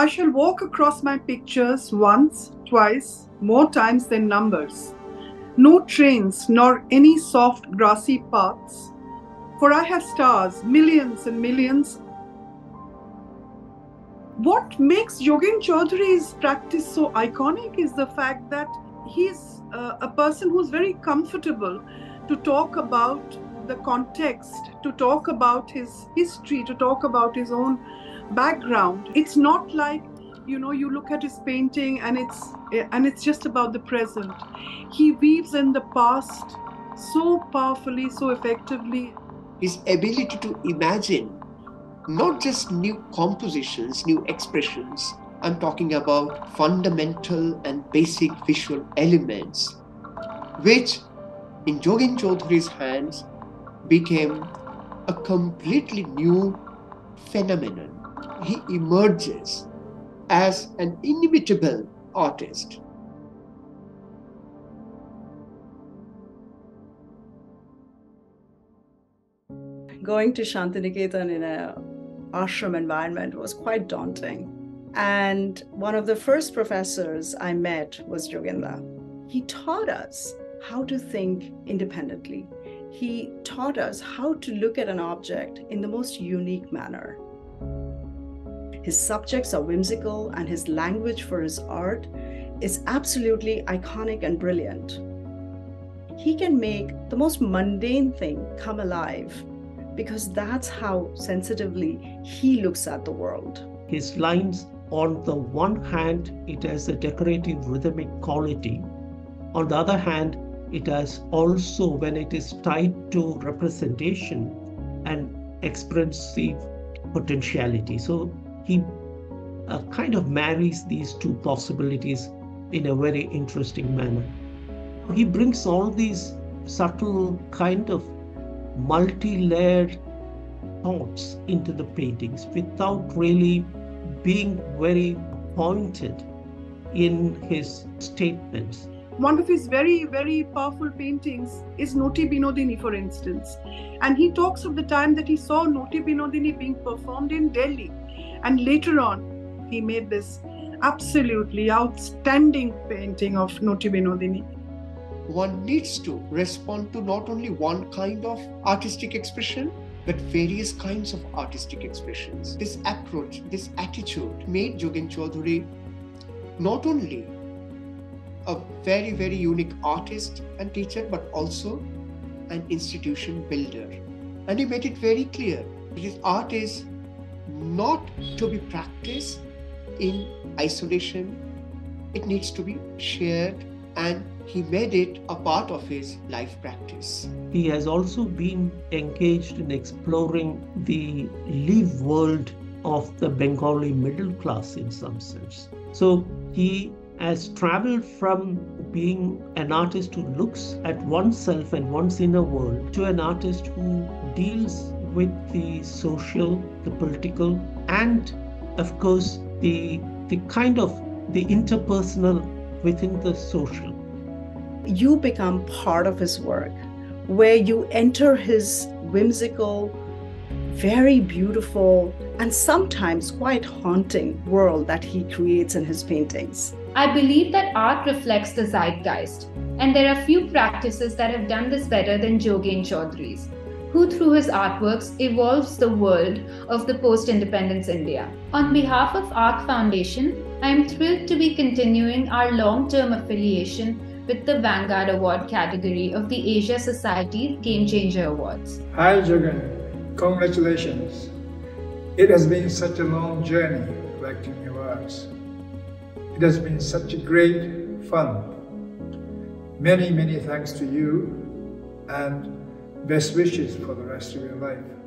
I shall walk across my pictures once, twice, more times than numbers. No trains nor any soft grassy paths, for I have stars, millions and millions. What makes Jogen Chowdhury's practice so iconic is the fact that he's a person who's very comfortable to talk about the context, to talk about his history, to talk about his own background. It's not like, you know, you look at his painting and it's just about the present. He weaves in the past so powerfully, so effectively. His ability to imagine not just new compositions, new expressions. I'm talking about fundamental and basic visual elements, which in Jogen Chowdhury's hands became a completely new phenomenon. He emerges as an inimitable artist. Going to Shantiniketan in an ashram environment was quite daunting. And one of the first professors I met was Jogendra. He taught us how to think independently. He taught us how to look at an object in the most unique manner. His subjects are whimsical, and his language for his art is absolutely iconic and brilliant. He can make the most mundane thing come alive, because that's how sensitively he looks at the world. His lines, on the one hand, it has a decorative rhythmic quality. On the other hand, it has also, when it is tied to representation, an expressive potentiality. So he kind of marries these two possibilities in a very interesting manner. He brings all these subtle kind of multi-layered thoughts into the paintings without really being very pointed in his statements. One of his very, very powerful paintings is Noti Binodini, for instance. And he talks of the time that he saw Noti Binodini being performed in Delhi. And later on, he made this absolutely outstanding painting of Noti Binodini. One needs to respond to not only one kind of artistic expression, but various kinds of artistic expressions. This approach, this attitude made Jogen Chowdhury not only a very, very unique artist and teacher, but also an institution builder. And he made it very clear that his art is not to be practiced in isolation. It needs to be shared, and he made it a part of his life practice. He has also been engaged in exploring the live world of the Bengali middle class in some sense. So he has traveled from being an artist who looks at oneself and one's inner world to an artist who deals with the social, the political, and of course the kind of the interpersonal within the social. You become part of his work, where you enter his whimsical, very beautiful, and sometimes quite haunting world that he creates in his paintings. I believe that art reflects the zeitgeist, and there are few practices that have done this better than Jogen Chowdhury's, who through his artworks evolves the world of the post-independence India. On behalf of ARC Foundation, I am thrilled to be continuing our long-term affiliation with the Vanguard Award category of the Asia Society Game Changer Awards. Hi Jogen, congratulations. It has been such a long journey collecting your works. It has been such a great fun. Many, many thanks to you, and best wishes for the rest of your life.